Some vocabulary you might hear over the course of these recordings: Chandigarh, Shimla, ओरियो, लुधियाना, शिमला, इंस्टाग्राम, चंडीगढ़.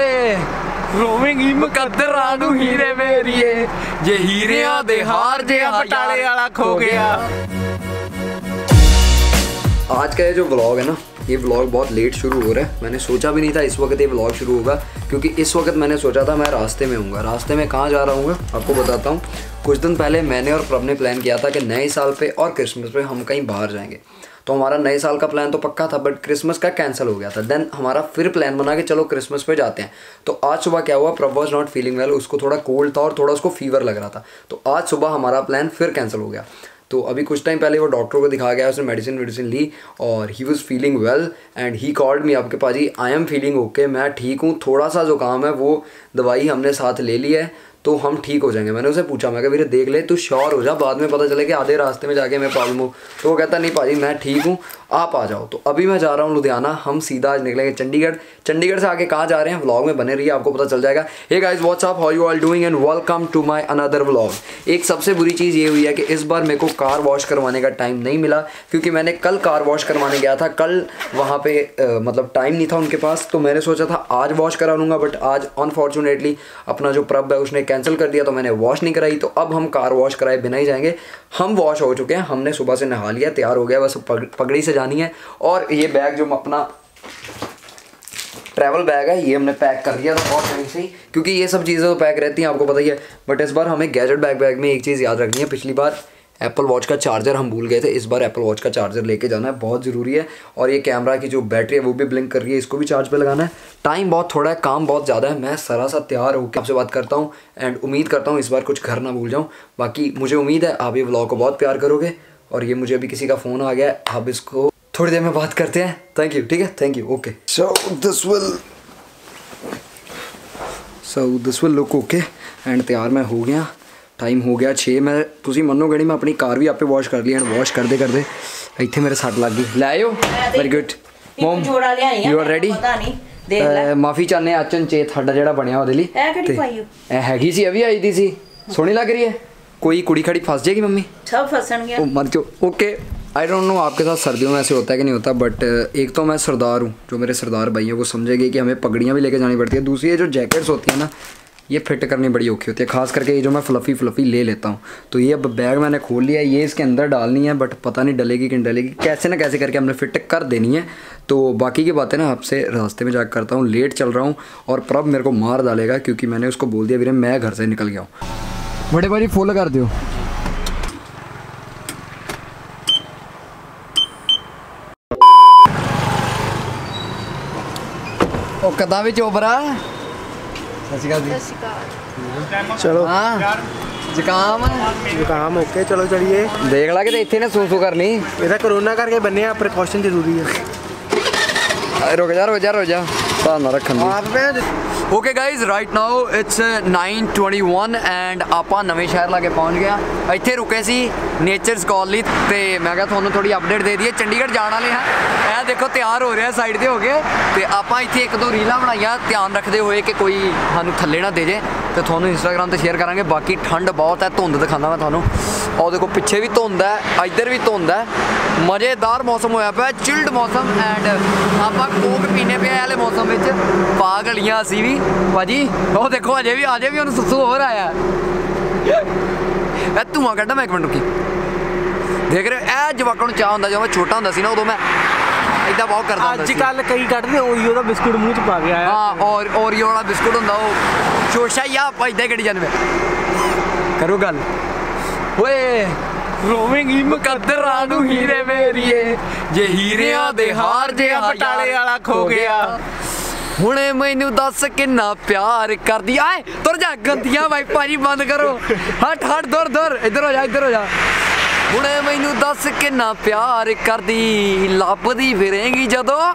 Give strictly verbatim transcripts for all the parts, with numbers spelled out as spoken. Roaming ही मुकद्दरानू हीरे मेरिए जे हीरिया दे हार जे बटाले वाला खो गया। आज का ये जो व्लॉग है ना, ये व्लॉग बहुत लेट शुरू हो रहा है। मैंने सोचा भी नहीं था इस वक्त ये व्लॉग शुरू होगा, क्योंकि इस वक्त मैंने सोचा था मैं रास्ते में हूँगा। रास्ते में कहाँ जा रहा हूँ आपको बताता हूँ। कुछ दिन पहले मैंने और प्रभ ने प्लान किया था कि नए साल पे और क्रिसमस पे हम कहीं बाहर जाएंगे। तो हमारा नए साल का प्लान तो पक्का था, बट क्रिसमस का कैंसिल हो गया था। देन हमारा फिर प्लान बना के चलो क्रिसमस पे जाते हैं। तो आज सुबह क्या हुआ, प्रभ वॉज नॉट फीलिंग वेल। उसको थोड़ा कोल्ड था और थोड़ा उसको फीवर लग रहा था। तो आज सुबह हमारा प्लान फिर कैंसिल हो गया। तो अभी कुछ टाइम पहले वो डॉक्टर को दिखा गया, उसने मेडिसिन वेडिसिन ली और he was feeling well and he called me. आपके पाजी आई एम फीलिंग ओके, मैं ठीक हूँ, थोड़ा सा जुकाम है, वो दवाई हमने साथ ले ली है तो हम ठीक हो जाएंगे। मैंने उसे पूछा, मैं कहा भैया देख ले, तू श्योर हो जा, बाद में पता चले कि आधे रास्ते में जाके मैं प्रॉब्लम हो। तो वो कहता नहीं पाजी मैं ठीक हूँ, आप आ जाओ। तो अभी मैं जा रहा हूँ लुधियाना, हम सीधा आज निकलेंगे चंडीगढ़। चंडीगढ़ से आगे कहाँ जा रहे हैं व्लॉग में बने रहिए, आपको पता चल जाएगा। Hey guys what's up, how you all doing and welcome to my another vlog. एक सबसे बुरी चीज़ ये हुई है कि इस बार मेरे को कार वॉश करवाने का टाइम नहीं मिला, क्योंकि मैंने कल कार वॉश करवाने गया था। कल वहाँ पे मतलब टाइम नहीं था उनके पास, तो मैंने सोचा था आज वॉश करा लूँगा, बट आज अनफॉर्चुनेटली अपना जो प्रभ है उसने कैंसिल कर दिया, तो मैंने वॉश नहीं कराई। तो अब हम कार वॉश कराए बिना ही जाएंगे। हम वॉश हो चुके हैं, हमने सुबह से नहा लिया, तैयार हो गया, बस पगड़ी से जानी है। और ये बैग जो अपना ट्रैवल बैग है, ये हमने पैक कर दिया था और कहीं से ही, क्योंकि ये सब चीज़ें तो पैक रहती हैं, आपको पता ही है। बट इस बार हमें गैजेट बैग बैग में एक चीज़ याद रखनी है, पिछली बार एप्पल वॉच का चार्जर हम भूल गए थे। इस बार एप्पल वॉच का चार्जर लेके जाना है, बहुत ज़रूरी है। और ये कैमरा की जो बैटरी है वो भी ब्लिंक कर रही है, इसको भी चार्ज पे लगाना है। टाइम बहुत थोड़ा है, काम बहुत ज़्यादा है। मैं सरासा तैयार होकर आपसे बात करता हूँ एंड उम्मीद करता हूँ इस बार कुछ घर ना भूल जाऊँ। बाकी मुझे उम्मीद है आप ये व्लॉग को बहुत प्यार करोगे। और ये मुझे अभी किसी का फ़ोन आ गया है, आप इसको थोड़ी देर में बात करते हैं। थैंक यू, ठीक है, thank you, okay. So this will so this will look okay and तैयार मैं हो गया। टाइम हो गया छे। मैं तुम मनोगे नहीं, मैं अपनी कार भी आपे वॉश कर ली एंड वॉश करते करते इतने मेरे सट लग गई। लै आयो, very good mom, you are ready. माफ़ी चाहते अचन चेत साडा जिहड़ा बनिया उहदे लई हैगी सी, अभी आई दी सी, सोहनी लग रही है। कोई कुड़ी खड़ी फस जाएगी मम्मी, सब फसणगे मर जो। ओके आई डोंट नो आपके साथ सर्दियों में ऐसे होता है कि नहीं होता, बट एक तो मैं सरदार हूँ, जो मेरे सरदार भाई हैं वो समझेंगे कि हमें पगड़ियाँ भी लेके जानी पड़ती है। दूसरी ये जो जैकेट्स होती हैं ना, ये फिट करनी बड़ी औखी होती है, खास करके ये जो मैं फ्लफ़ी फ्लफ़ी ले लेता हूँ। तो ये अब बैग मैंने खोल लिया, ये इसके अंदर डालनी है, बट पता नहीं डलेगी कि नहीं डलेगी, कैसे ना कैसे करके हमने फिट कर देनी है। तो बाकी की बातें ना आपसे रास्ते में जाकर करता हूँ। लेट चल रहा हूँ और प्रभ मेरे को मार डालेगा, क्योंकि मैंने उसको बोल दिया वीरे मैं घर से निकल गया हूँ। बड़े भाई फुल कर दो। कदा भी चोबरा, चलो हाँ जुकाम जुकाम ओके, चलो चलिए देख ला कि इतने सू सू करनी इधर कोरोना करके बने आप, प्रिकॉशन जरूरी है। रुक जा रुक जा रुक जा ना रखना। Okay guys right now it's nine twenty one and ਆਪਾਂ ਨਵੇਂ ਸ਼ਹਿਰ ਲਾਗੇ ਪਹੁੰਚ ਗਿਆ। ਇੱਥੇ ਰੁਕੇ ਸੀ ਨੇਚਰਸ ਕਾਲਨੀ ਤੇ ਮੈਂ ਕਿਹਾ ਤੁਹਾਨੂੰ ਥੋੜੀ ਅਪਡੇਟ ਦੇ ਦਈਏ। ਚੰਡੀਗੜ੍ਹ ਜਾਣ ਵਾਲੇ ਹਾਂ, ਇਹ ਦੇਖੋ ਤਿਆਰ ਹੋ ਰਿਹਾ ਸਾਈਡ ਤੇ ਹੋ ਗਏ। ਤੇ ਆਪਾਂ ਇੱਥੇ ਇੱਕ ਦੋ ਰੀਲਾਂ ਬਣਾਈਆਂ ਧਿਆਨ ਰੱਖਦੇ ਹੋਏ ਕਿ ਕੋਈ ਸਾਨੂੰ ਥੱਲੇ ਨਾ ਦੇ ਜੇ, ਤੇ ਤੁਹਾਨੂੰ ਇੰਸਟਾਗ੍ਰਾਮ ਤੇ ਸ਼ੇਅਰ ਕਰਾਂਗੇ। ਬਾਕੀ ਠੰਡ ਬਹੁਤ ਹੈ, ਧੁੰਦ ਦਿਖਾਉਂਦਾ ਮੈਂ ਤੁਹਾਨੂੰ। ਆਹ ਦੇਖੋ ਪਿੱਛੇ ਵੀ ਧੁੰਦ ਹੈ, ਇੱਧਰ ਵੀ ਧੁੰਦ ਹੈ। मज़ेदार मौसम होया पाया, चिल्ड मौसम एंड आप कोक पीने पे आए मौसम में पागलियाँ असी भी भाजी। वो देखो अजे भी अजे भी उन्हें सुसू हो रहा है। धुआं कड्डा मैं एक मिनट रुकी देख रहे हो। ए जवाकों चाह होंदा, जो मैं छोटा होंदा सी ना उदों मैं इदा बहुत करता हुंदा सी। अजकल कई कड्डदे ओरियो दा बिस्कुट मूँह च पा के आया। हां और ओरियो वाला बिस्कुट होंदा वो शोशा या पैदा कड्डी जाने में करो गल। ओए रोमिंग ही मुकद्दरानू हीरे मेरिए जे हीरिया दे हार जे बटाले वाला खो गया। हुणे मैनू दस किन्ना प्यार कर दी। आए तुर जा, गंदियां वाइपां जी बंद करो। हट हट दूर दूर, इधर हो जा इधर हो जा। हुणे मैनू दस किन्ना प्यार कर दी, लभदी फिरेंगी जदों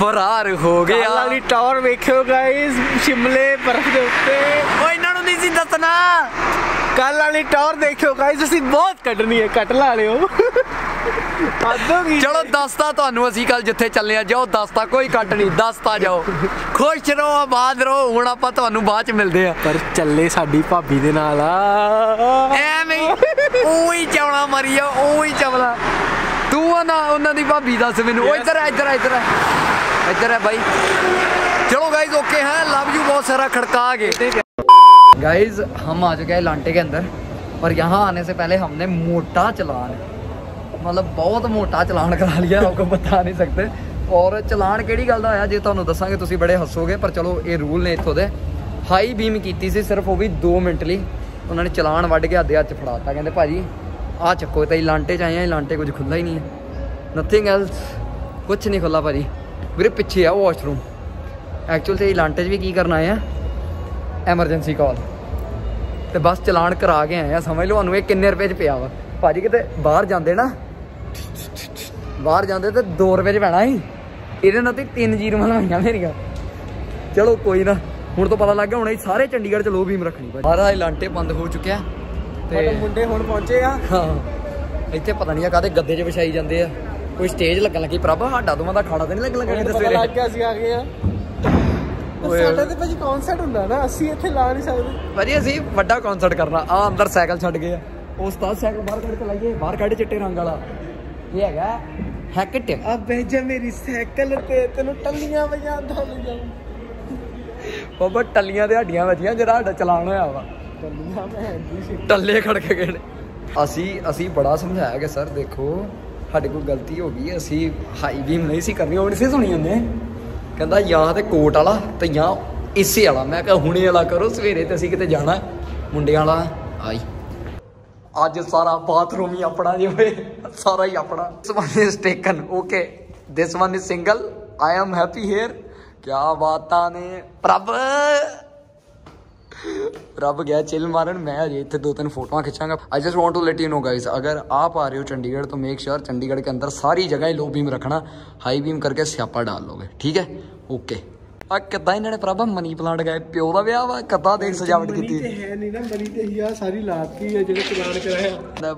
फरार हो गया। वाली टावर वेखियो गाइस शिमले बर्फ दे उत्ते। ओए इन्हां नूं नहीं सी दसना, कल वाली टॉर देखियो गाइस, असि बहुत कटनी है, कट ला लियो। चलो दस्ता थानू असि कल जिथे चले आ जाओ, दस्ता कोई कट नहीं, दस्ता जाओ खुश रहो आबाद रहो। हुण आपां थानू बाद च मिलदे आ, पर चले साडी भाभी दे नाल आ। एवें ओही चवला मरिया ओही चवला तू ना उन्हां दी भाभी दस मैनू। ओ इधर इधर इधर इधर है भाई। चलो गाइस ओके है, लव यू। बहुत सारा खड़का गए। गाइज हम आ चुके हैं लांटे के अंदर, पर यहाँ आने से पहले हमने मोटा चलान, मतलब बहुत मोटा चलान करा लिया, आपको बता नहीं सकते। और चलान केड़ी गल का होया जे तुहानू दसांगे तुसीं बड़े हसोगे, पर चलो ये रूल ने इत्थों दे। हाई बीम कीती सी सिर्फ, वो भी दो मिनट लई, उन्होंने चलान वड्ढ के अद्धे हथ फड़ाता, कहंदे भाजी आ चक्को। तो लांटे च आए हैं, लांटे कुछ खुला ही नहीं है, नथिंग एल्स, कुछ नहीं खुला भाजी। वीरे पिछे आ वॉशरूम, एक्चुअल तो लांटे च भी की करना आए हैं, एमरजेंसी कॉल। तो बस चलान करा के आए हैं, समझ लो हमें किन्ने रुपये पिया वा भाजी। कितने बाहर जाते ना, बाहर जाते तो दो रुपये च पैना ही, ये ना तो तीन जीरो मनाइया मेरिया। चलो कोई ना, हूँ तो पता लग गया, हूँ सारे चंडीगढ़ लो भीम रखनी पड़ी। सारा लांटे बंद हो चुके हैं, मुंडे हुण पहुंचे आ। हाँ इतने पता नहीं कहते गद्दे च बिछाई जाते हैं, कोई स्टेज लगन लगी। प्रभा हाडा तो मैं खाना तो नहीं लगन लगा, पता लग गया सी आ गए आ। साडा ते भाजी कॉन्सर्ट हुंदा ना, असी इत्थे ला नहीं सकदे भाजी, असी वड्डा कॉन्सर्ट करना। आ अंदर साइकिल छड्ड गए आ, उस्ताद साइकिल बाहर कढ के लाइए, बाहर कढ चिट्टे रंग वाला ये हैगा हैकट। अबे जे मेरी साइकिल ते तेनू टल्लियां वजांदा ले जाऊं बाबा, टल्लियां ते हड्डियां वजीयां जेड़ा हाडा चलान होया वा, टल्लियां मैं टल्ले खड़ के गए। असी असी बड़ा समझाया कि सर देखो साढ़े को गलती हो गई, असी हाई बीम नहीं सी करनी, और इसी सुनी उन्हें कहता या तो कोट वाला तो या इसी वाला। मैं क्या हुणे वाला करो, सवेरे तो असी कितने जाना मुंडे वाला। आई अज सारा बाथरूम ही अपना जी, सारा ही अपना। This one is taken okay, this one is single, I am happy here. क्या बात ने प्रभ रब गया चिल मारन, मैं अजे इतने दो तीन फोटो खिंचांगा। I just want to let you know guys, अगर आप आ रहे हो चंडीगढ़ तो मेक श्योर चंडीगढ़ के अंदर सारी जगह लो बीम रखना, हाई बीम करके स्यापा डाल लोगे, ठीक है ओके। आ कदा इन्होंने प्रभा मनी प्लांट गए, प्यो का ब्याह वा कदा देख सजावट की।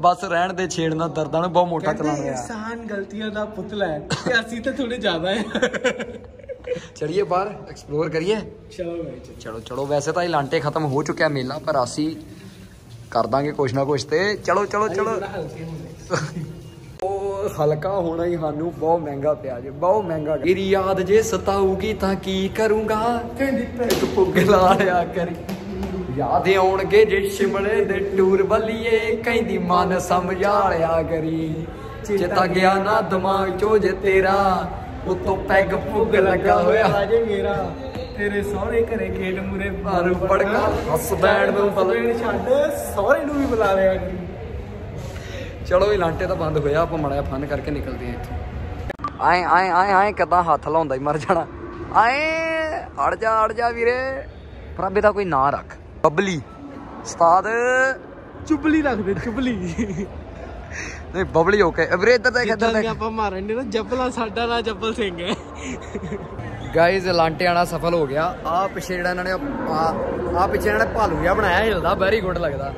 बस रहन दे छेड़ना दर्दां नूं, बहुत मोटा चलान इंसान गलतियां दा पुतला है, असीं तां थोड़े ज्यादा है। चलिए बाहर एक्सप्लोर करिए, चलो चलो चलो। वैसे तो लांटे खत्म हो चुका है मेला, पर असी कर देंगे कुछ ना कुछ। ते चलो चलो चलो, ओ हल्का होना ही सानू बहुत महंगा पिया जी, बहुत महंगा। मेरी याद जे सताऊगी तां की करूंगा, यादें आउणगे जे शिमले दे टूर बलिए, कहंदी मन समझा लिया करी, चेता गया ना दिमाग चो जे तेरा, उतो पैग पुग लगा होया आजे मेरा, तेरे सौरे घरे गेट मुरे बारू पड़का, हस बैठ नु बलैण छड्ड सौरे नु भी बुला लिया। चलो ये लांटे तो बंद होया, आप मड़ा फन करके निकलते हैं इत्थों। आए आए आए आए कदा हाथ लाउंदा ही मर जाना, आए अड़ जा अड़ जा वीरे। प्रभे दा कोई ना रख, बबली उस्ताद चुबली रख दे, चुबली नहीं बबली ओके। अबरे इधर देख इधर देख, आपा मारन ना जबला साडा ना जबल सिंह है। गाइस लांटे आना सफल हो गया। आ पिछे जेड़ा इन्होंने आ पिछे इन्होंने भालू जिहा बनाया हिलदा, वेरी गुड लगदा,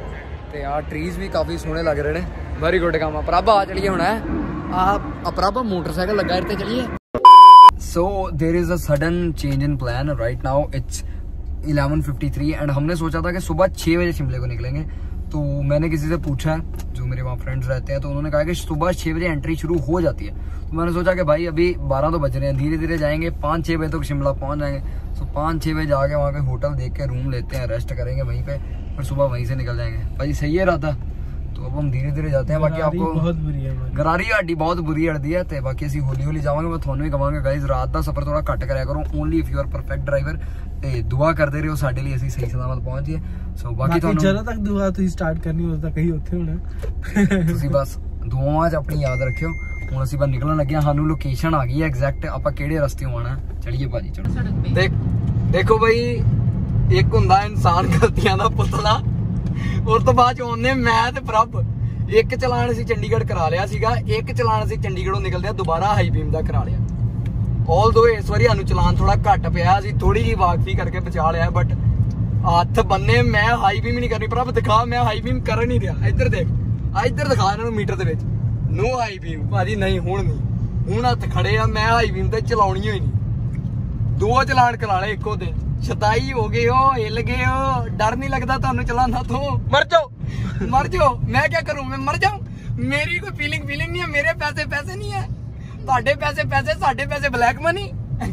ते आ ट्रीज भी काफी सोहणे लग रहे ने, वेरी गुड काम। अपराबा आ चलिए हुण आ अपराबा मोटरसाइकिल लगा इत्थे चलिए। So there is a sudden change in plan right now, it's eleven fifty three and हमने सोचा था कि सुबह छह बजे शिमले को निकलेंगे। तो मैंने किसी से पूछा, जो मेरे वहाँ फ्रेंड्स रहते हैं, तो उन्होंने कहा कि सुबह छः बजे एंट्री शुरू हो जाती है। तो मैंने सोचा कि भाई अभी बारह तो बज रहे हैं, धीरे धीरे जाएंगे, पाँच छः बजे तक तो शिमला पहुँच जाएंगे। तो पाँच छः बजे जाके वहाँ पे होटल देख के रूम लेते हैं, रेस्ट करेंगे वहीं पे, फिर सुबह वहीं से निकल जाएंगे। भाई सही है रहता। तो अब हम धीरे धीरे जाते हैं। बाकी आपको बहुत बुरी है गरारी हड्डी, बहुत बुरी हड्डी है। तो बाकी असी हौली हौली जावांगे। मैं थोनों भी कहांगा गाइज रात का सफर थोड़ा घट कराया करो, only if you are perfect driver. तो दुआ करते रहो साडे लिए, असी सही सलामत पहुंच जाए। सो बाकी थोनों जदों तक दुआ तुसी स्टार्ट करनी उस तक ही उत्थे होना, तुसी बस दुआवां च अपनी याद रखियो। हुण असी बस निकलण लगे, सानू लोकेशन आ गई है एग्जैक्ट, आपां किहड़े रस्ते आना। चलिए भाजी चलो। देख देखो भाई, एक हुंदा इंसान गलतियां दा पुतला, और तो बाद मैं प्रभ एक चलान असी चंडीगढ़ करा लिया सीगा, एक चलान असी चंडीगढ़ों निकलदे दोबारा हाई बीम दा करा लिया। ऑल दो इस बारी सानू चलान थोड़ा घट पिया, असी थोड़ी जी वाकफी करके बचा लिया, बट हथ बन्ने मैं हाई बीम नहीं करनी। प्रभ दिखा, मैं हाई बीम कर नहीं रहा, इधर देख इधर दिखा इन्हां नूं मीटर दे विच, नो हाई बीम भाजी नहीं, हुण नहीं, हुण हत्थ खड़े आ, मैं हाई बीम ते चलाउणी होई नहीं। दो चलान करा ले इक्को दिन, छताई हो गए हो, हिल गए हो, डर नहीं लगता थानू चलाना तो मर जाओ मर जाओ। मैं क्या करूं, मैं मर जाऊं, मेरी कोई फीलिंग फीलिंग नहीं है, मेरे पैसे पैसे नहीं है, साढ़े पैसे पैसे, साढ़े पैसे ब्लैक मनी।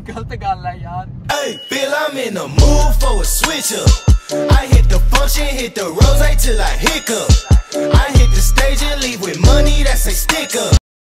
गलत गल है यार। Hey, Bill, I'm in the mood for a switch up. I hit the function, hit the rose till I hiccup. I hit the stage and leave with money that's a sticker.